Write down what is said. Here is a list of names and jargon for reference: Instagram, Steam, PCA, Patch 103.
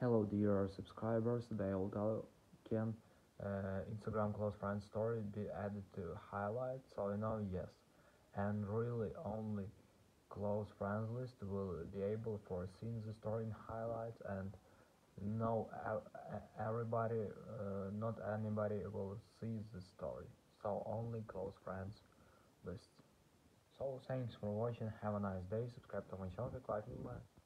Hello dear subscribers, they all can Instagram close friend story be added to highlight, so you know, yes, and really only close friends list will be able for seeing the story in highlights, and no everybody, not anybody will see the story, so only close friends list. So thanks for watching, have a nice day, subscribe to my channel, click like, bye.